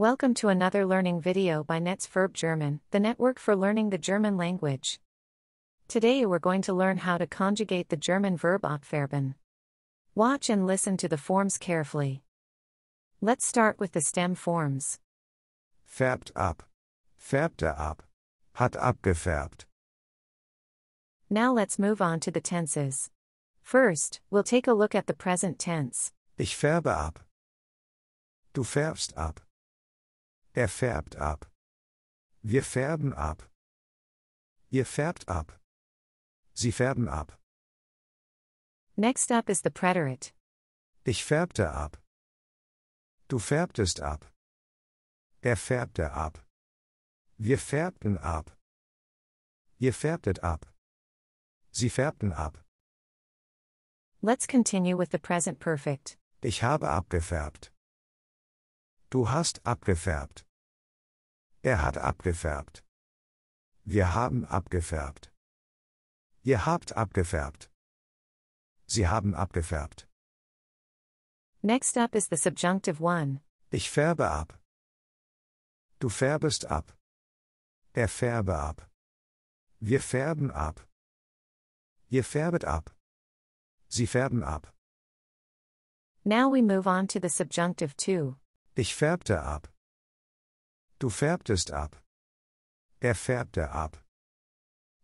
Welcome to another learning video by Netzverb German, the network for learning the German language. Today we're going to learn how to conjugate the German verb abfärben. Watch and listen to the forms carefully. Let's start with the stem forms. Färbt ab, färbte ab, hat abgefärbt. Now let's move on to the tenses. First, we'll take a look at the present tense. Ich färbe ab. Du färbst ab. Färbt ab. Wir färben ab. Ihr färbt ab. Sie färben ab. Next up is the preterite. Ich färbte ab. Du färbtest ab. Färbte ab. Wir färbten ab. Ihr färbtet ab. Sie färbten ab. Let's continue with the present perfect. Ich habe abgefärbt. Du hast abgefärbt. Hat abgefärbt. Wir haben abgefärbt. Ihr habt abgefärbt. Sie haben abgefärbt. Next up is the subjunctive one. Ich färbe ab. Du färbest ab. Färbe ab. Wir färben ab. Ihr färbet ab. Sie färben ab. Now we move on to the subjunctive two. Ich färbte ab. Du färbtest ab. Färbte ab.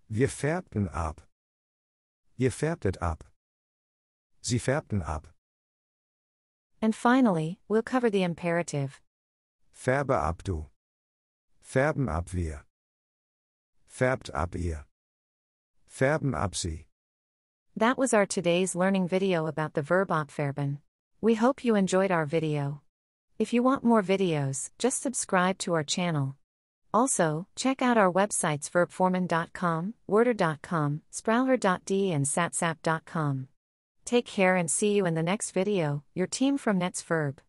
Wir färbten ab. Ihr färbtet ab. Sie färbten ab. And finally, we'll cover the imperative. Färbe ab du. Färben ab wir. Färbt ab ihr. Färben ab sie. That was our today's learning video about the verb abfärben. We hope you enjoyed our video. If you want more videos, just subscribe to our channel. Also, check out our websites Verbformen.com, Woerter.com, Sprachlehre.de and Satzapp.com. Take care and see you in the next video, your team from Netzverb.